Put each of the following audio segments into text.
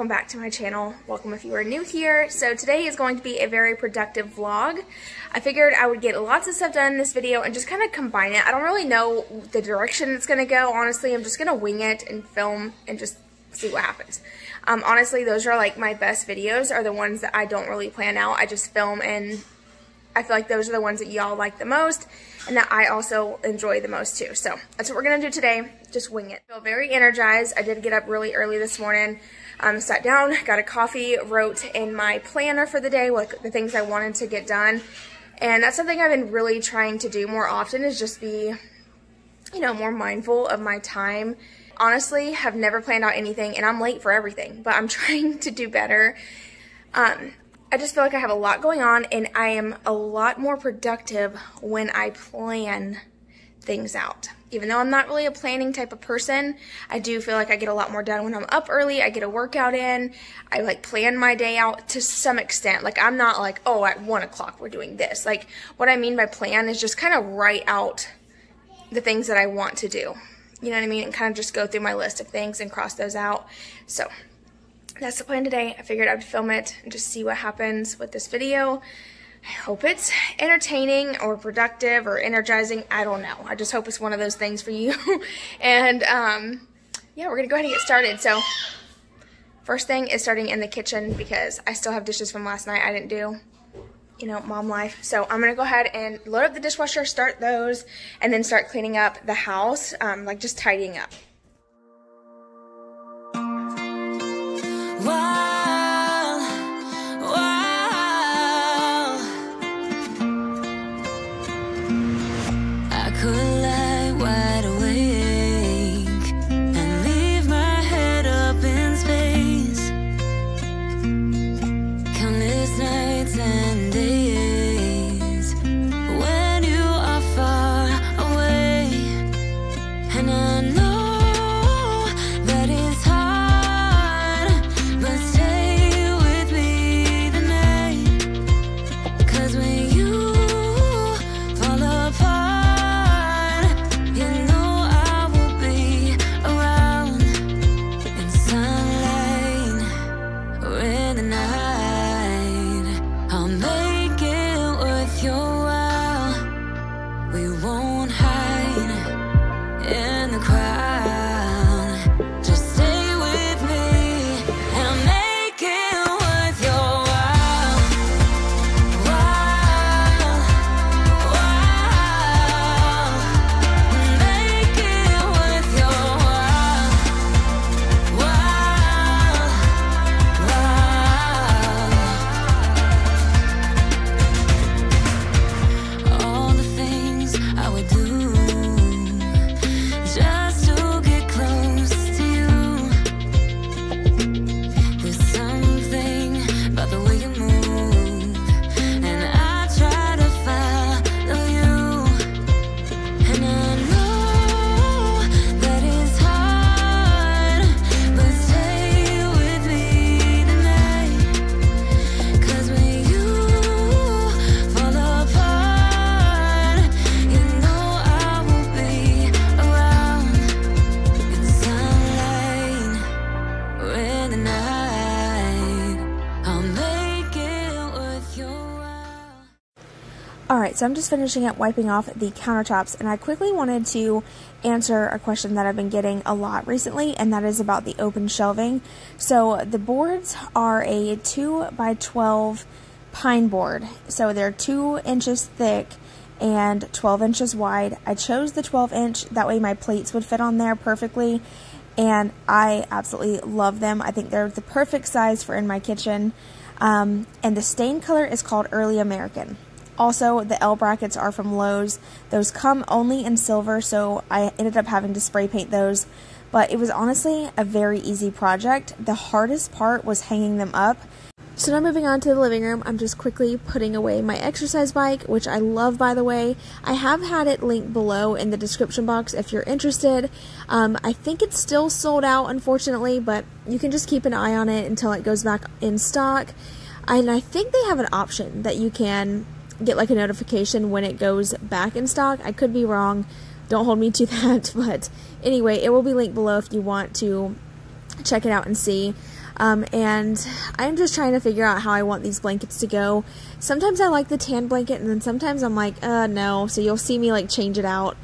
welcome back to my channel. Welcome if you are new here. So today is going to be a very productive vlog. I figured I would get lots of stuff done in this video and just kind of combine it. I don't really know the direction it's going to go, honestly. I'm just going to wing it and film and just see what happens. Honestly, those are like my best videos, are the ones that I don't really plan out. I just film, and I feel like those are the ones that y'all like the most and that I also enjoy the most too. So that's what we're going to do today. Just wing it. I feel very energized. I did get up really early this morning, sat down, got a coffee, wrote in my planner for the day like the things I wanted to get done. And that's something I've been really trying to do more often, is just be, you know, more mindful of my time. Honestly, have never planned out anything, and I'm late for everything, but I'm trying to do better. I just feel like I have a lot going on, and I am a lot more productive when I plan things out. Even though I'm not really a planning type of person, I do feel like I get a lot more done when I'm up early. I get a workout in. I like plan my day out to some extent. Like, I'm not like, oh, at 1 o'clock we're doing this. Like, what I mean by plan is just kind of write out the things that I want to do. You know what I mean? And kind of just go through my list of things and cross those out. So that's the plan today. I figured I would film it and just see what happens with this video. I hope it's entertaining or productive or energizing. I don't know. I just hope it's one of those things for you. And yeah, we're going to go ahead and get started. So first thing is starting in the kitchen, because I still have dishes from last night I didn't do. You know, mom life. So I'm going to go ahead and load up the dishwasher, start those, and then start cleaning up the house, like just tidying up. Alright, so I'm just finishing up wiping off the countertops, and I quickly wanted to answer a question that I've been getting a lot recently, and that is about the open shelving. So the boards are a 2x12 pine board, so they're 2 inches thick and 12 inches wide. I chose the 12 inch, that way my plates would fit on there perfectly, and I absolutely love them. I think they're the perfect size for in my kitchen, and the stain color is called Early American. Also, the L brackets are from Lowe's. Those come only in silver, so I ended up having to spray paint those. But it was honestly a very easy project. The hardest part was hanging them up. So now moving on to the living room, I'm just quickly putting away my exercise bike, which I love, by the way. I have had it linked below in the description box if you're interested. I think it's still sold out, unfortunately, but you can just keep an eye on it until it goes back in stock. And I think they have an option that you can get like a notification when it goes back in stock. I could be wrong. Don't hold me to that. But anyway, it will be linked below if you want to check it out and see. And I'm just trying to figure out how I want these blankets to go. Sometimes I like the tan blanket, and then sometimes I'm like, no, so you'll see me, like, change it out.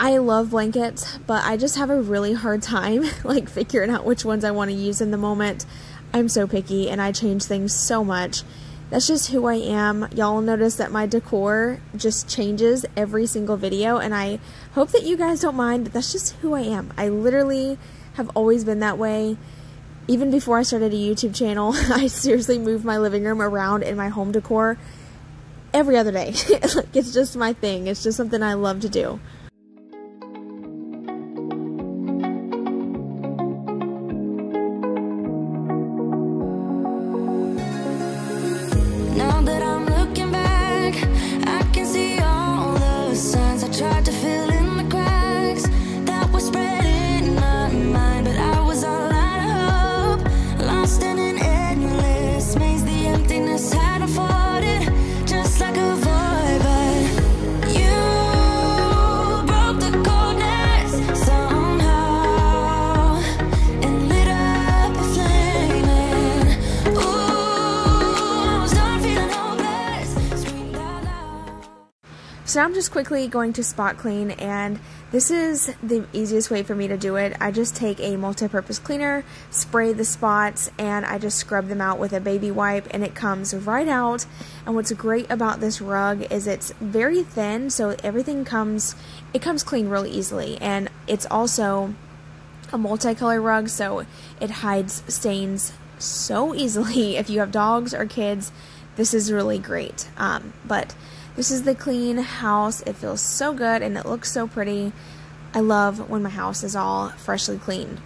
I love blankets, but I just have a really hard time, like, figuring out which ones I want to use in the moment. I'm so picky, and I change things so much. That's just who I am. Y'all notice that my decor just changes every single video, and I hope that you guys don't mind, but that's just who I am. I literally have always been that way. Even before I started a YouTube channel, I seriously moved my living room around in my home decor every other day. Like, it's just my thing. It's just something I love to do. So I'm just quickly going to spot clean, and this is the easiest way for me to do it. I just take a multi-purpose cleaner, spray the spots, and I just scrub them out with a baby wipe, and it comes right out. And what's great about this rug is it's very thin, so it comes clean really easily, and it's also a multicolor rug, so it hides stains so easily. If you have dogs or kids, this is really great. But this is the clean house. It feels so good, and it looks so pretty. I love when my house is all freshly cleaned.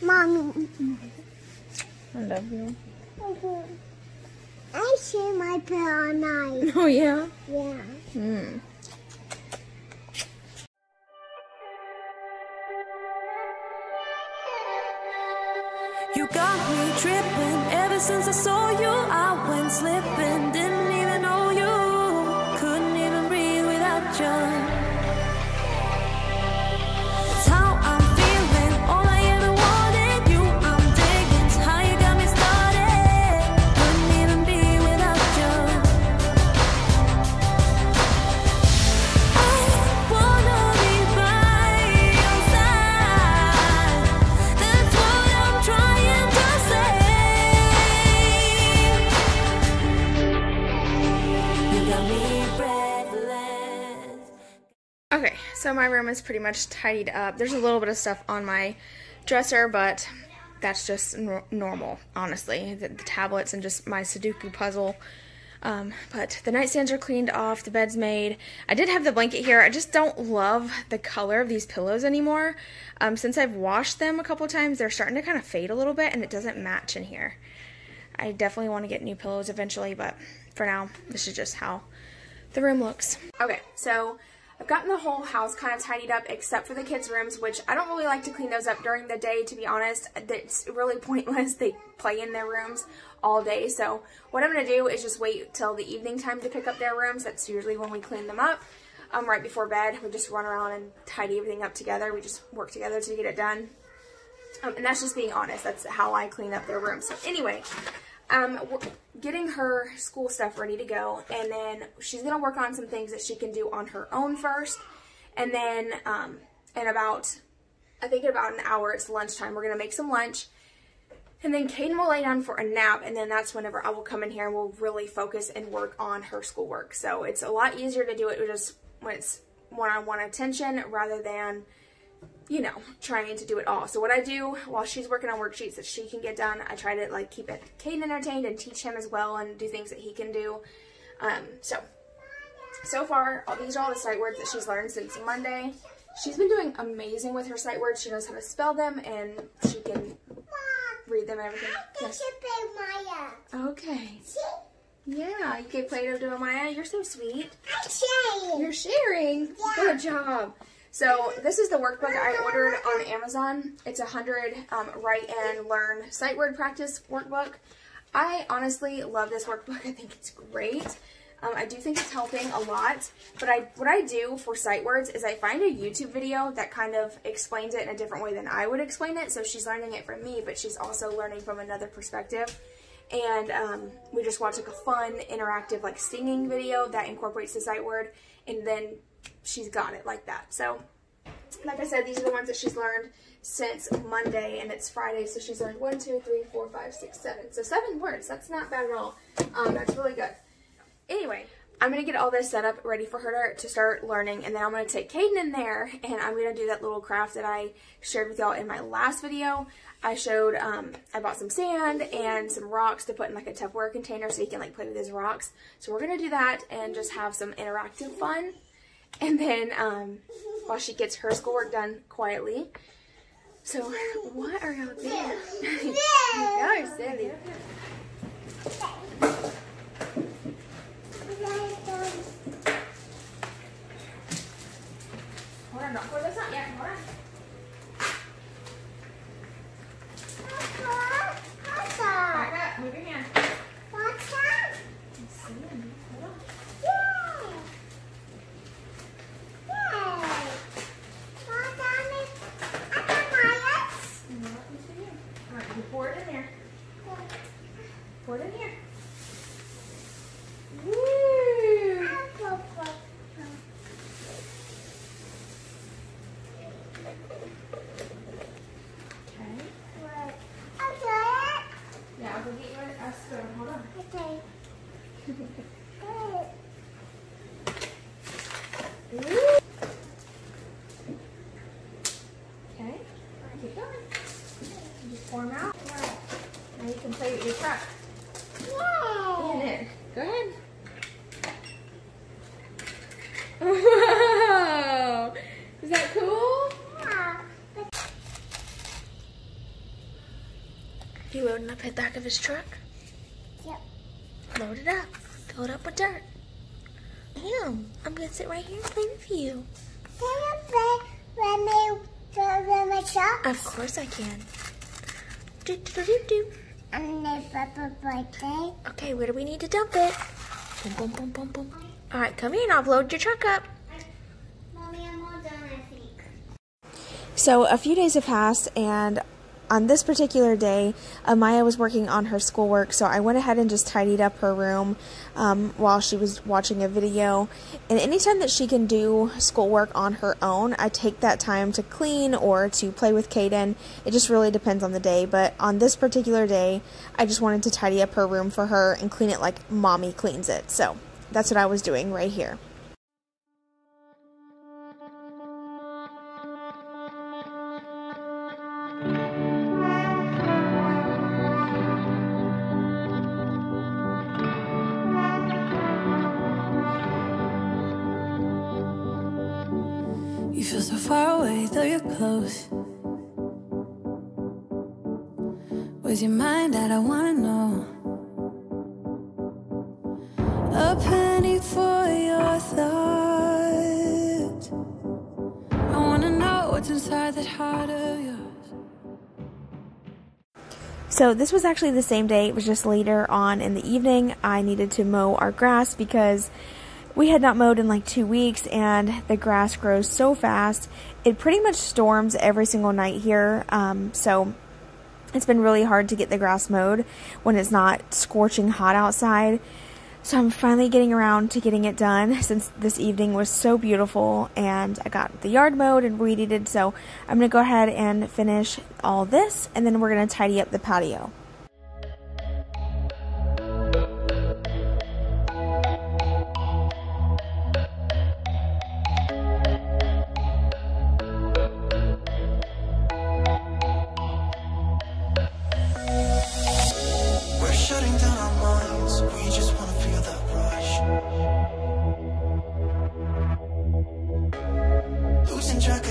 Mommy. I love you. I see my pillow all night. Oh, yeah? Yeah. Mm. You got me tripping. Ever since I saw you, I went slipping. Didn't even know you. Couldn't even breathe without you. So my room is pretty much tidied up. There's a little bit of stuff on my dresser, but that's just normal, honestly. The tablets and just my Sudoku puzzle. But the nightstands are cleaned off, the bed's made. I did have the blanket here. I just don't love the color of these pillows anymore. Since I've washed them a couple times, they're starting to kind of fade a little bit, and it doesn't match in here. I definitely want to get new pillows eventually, but for now, this is just how the room looks. Okay, so I've gotten the whole house kind of tidied up except for the kids' rooms, which I don't really like to clean those up during the day, to be honest. It's really pointless. They play in their rooms all day. So what I'm going to do is just wait till the evening time to pick up their rooms. That's usually when we clean them up. Right before bed, we just run around and tidy everything up together. We just work together to get it done. And that's just being honest. That's how I clean up their rooms. So anyway, we're getting her school stuff ready to go, and then she's going to work on some things that she can do on her own first, and then in about an hour, it's lunchtime. We're going to make some lunch, and then Caden will lay down for a nap, and then that's whenever I will come in here and we'll really focus and work on her schoolwork. So it's a lot easier to do it just when it's one-on-one attention rather than, you know, trying to do it all. So what I do while she's working on worksheets that she can get done, I try to, like, keep Caden entertained and teach him as well and do things that he can do. So far, these are all the sight words that she's learned since Monday. She's been doing amazing with her sight words. She knows how to spell them, and she can read them and everything. I can play Maya. Okay. See? Yeah, you can play it to Maya. You're so sweet. I'm sharing. You're sharing? Yeah. Good job. So this is the workbook I ordered on Amazon. It's 100 write and learn sight word practice workbook. I honestly love this workbook. I think it's great. I do think it's helping a lot, but what I do for sight words is I find a YouTube video that kind of explains it in a different way than I would explain it. So she's learning it from me, but she's also learning from another perspective. And we just watch like a fun, interactive, like singing video that incorporates the sight word, and then she's got it like that. So like I said, these are the ones that she's learned since Monday, and it's Friday, so she's learned 1, 2, 3, 4, 5, 6, 7. So 7 words. That's not bad at all. That's really good. Anyway, I'm going to get all this set up ready for her to start learning, and then I'm going to take Kaden in there, and I'm going to do that little craft that I shared with y'all in my last video. I showed, I bought some sand and some rocks to put in like a Tupperware container so he can like play with his rocks. So we're going to do that and just have some interactive fun. And then while she gets her schoolwork done quietly. So what are y'all doing? Y'all are silly. Hold on, don't pour this out yet. Hold on. Back up. Move your hand. What's that? Let's see. Hold on. Yay! Yay! What's that? I got Maya's. No, it's for you. All right, you pour it in there. Pour it in here. Loading up the back of his truck? Yep. Load it up. Fill it up with dirt. Damn, I'm going to sit right here and play with you. Can you play with my truck? Of course I can. Do, do, do, do, do. I'm going to dump it right there. Okay, where do we need to dump it? Boom, boom, boom, boom, boom. All right, come here and I'll load your truck up. Mommy, I'm all done, I think. So a few days have passed, and on this particular day, Maya was working on her schoolwork, so I went ahead and just tidied up her room while she was watching a video. And anytime that she can do schoolwork on her own, I take that time to clean or to play with Kaden. It just really depends on the day, but on this particular day, I just wanted to tidy up her room for her and clean it like Mommy cleans it. So that's what I was doing right here. Close. Was your mind that I wanna know? A penny for your thoughts. I wanna know what's inside that heart of yours. So this was actually the same day. It was just later on in the evening. I needed to mow our grass because we had not mowed in like 2 weeks, and the grass grows so fast. It pretty much storms every single night here, so it's been really hard to get the grass mowed when it's not scorching hot outside. So I'm finally getting around to getting it done since this evening was so beautiful, and I got the yard mowed and weed-eated, so I'm going to go ahead and finish all this, and then we're going to tidy up the patio.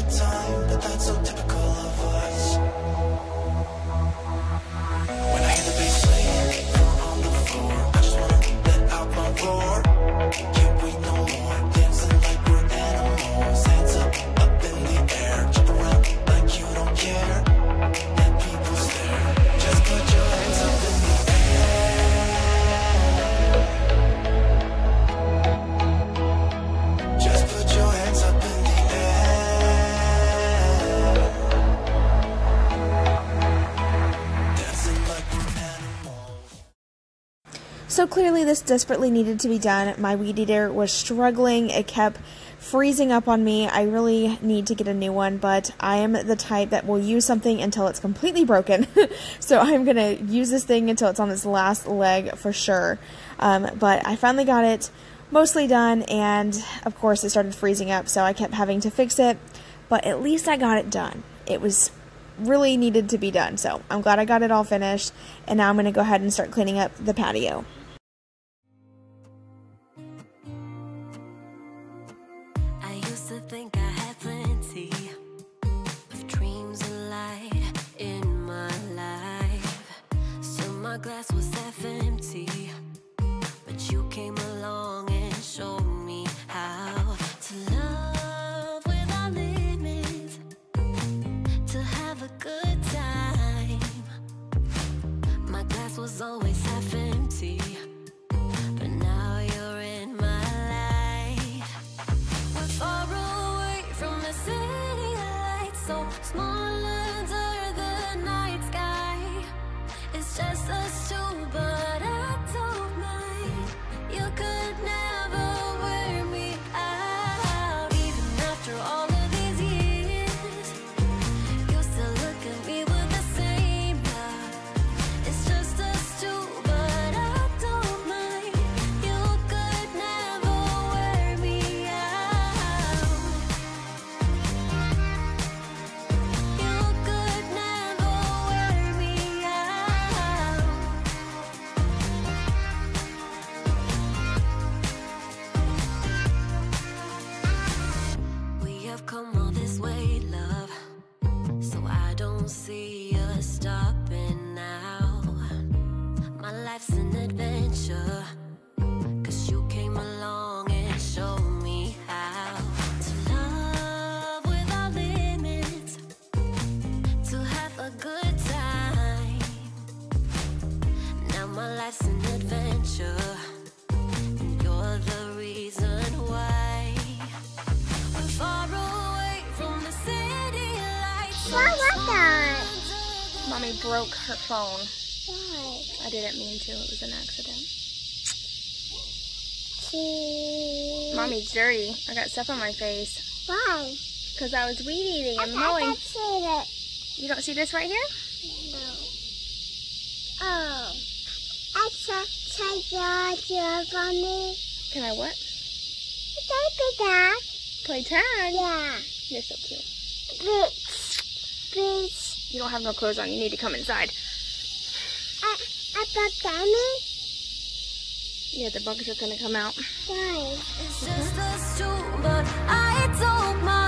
Time, but that's so typical of us. So clearly this desperately needed to be done. My weed eater was struggling. It kept freezing up on me. I really need to get a new one, but I am the type that will use something until it's completely broken. So I'm going to use this thing until it's on its last leg for sure. But I finally got it mostly done, and of course it started freezing up, so I kept having to fix it, but at least I got it done. It was really needed to be done, so I'm glad I got it all finished, and now I'm going to go ahead and start cleaning up the patio. I used to think I had plenty of dreams and light in my life, so my glass was half empty, but you came along and showed me how to love. Was always half empty, but now you're in my life. We're far away from the city lights, so small under the night sky. It's just us two, but I don't mind. You could never wear me out, even after all of these years. You still look at me with the same love. It's just Mommy broke her phone. Why? I didn't mean to. It was an accident. Cheese. Mommy's dirty. I got stuff on my face. Why? Because I was weed eating and mowing. I don't see it. You don't see this right here? No. Oh. I saw your mommy. Can I what? Play tag. Play tag? Yeah. You're so cute. Bitch. You don't have no clothes on. You need to come inside. Yeah, the bugs are gonna come out. Why? It's just us two, but I don't mind.